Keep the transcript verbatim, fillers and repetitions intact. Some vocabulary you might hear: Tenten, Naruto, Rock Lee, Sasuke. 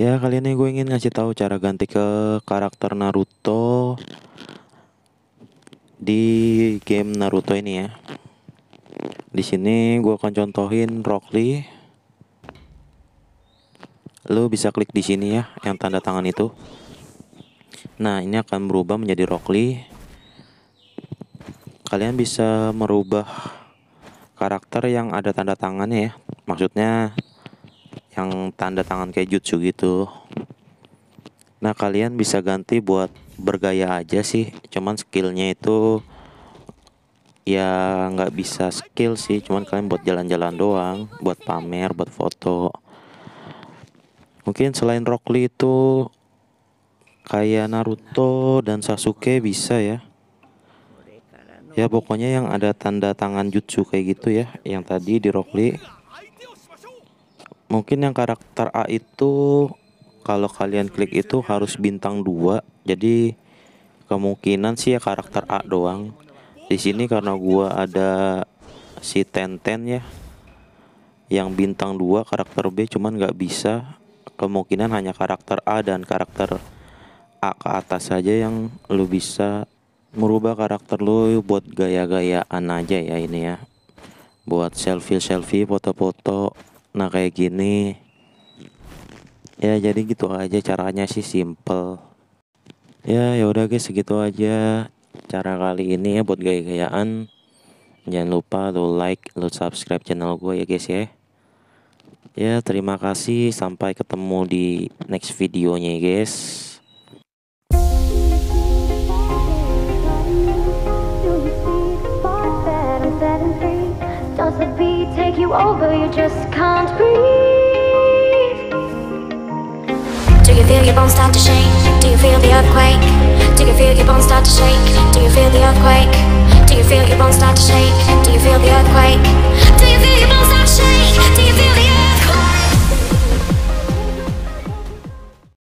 Ya, kali ini gue ingin ngasih tahu cara ganti ke karakter Naruto di game Naruto ini ya. Di sini gue akan contohin Rock Lee. Lo bisa klik di sini ya, yang tanda tangan itu. Nah, ini akan berubah menjadi Rock Lee. Kalian bisa merubah karakter yang ada tanda tangannya ya. Maksudnya yang tanda tangan kayak jutsu gitu. Nah, kalian bisa ganti buat bergaya aja sih, cuman skillnya itu ya nggak bisa skill sih, cuman kalian buat jalan-jalan doang, buat pamer, buat foto. Mungkin selain Rock Lee itu kayak Naruto dan Sasuke bisa ya. Ya pokoknya yang ada tanda tangan jutsu kayak gitu ya, yang tadi di Rock Lee. Mungkin yang karakter A itu kalau kalian klik itu harus bintang dua. Jadi kemungkinan sih ya karakter A doang. Di sini karena gua ada si Tenten ya, yang bintang dua karakter B, cuman nggak bisa. Kemungkinan hanya karakter A dan karakter A ke atas saja yang lu bisa merubah karakter lu buat gaya-gayaan aja ya ini ya. Buat selfie-selfie, foto-foto. Nah kayak gini ya, jadi gitu aja caranya sih, simple ya. Ya udah guys, segitu aja cara kali ini ya buat gaya-gayaan. Jangan lupa lo like, lo subscribe channel gue ya guys ya. Ya terima kasih, sampai ketemu di next videonya ya guys. Over, you just can't breathe. Do you feel your bones start to shake? Do you feel the earthquake? Do you feel your bones start to shake? Do you feel the earthquake? Do you feel your bones start to shake? Do you feel the earthquake? Do you feel your bones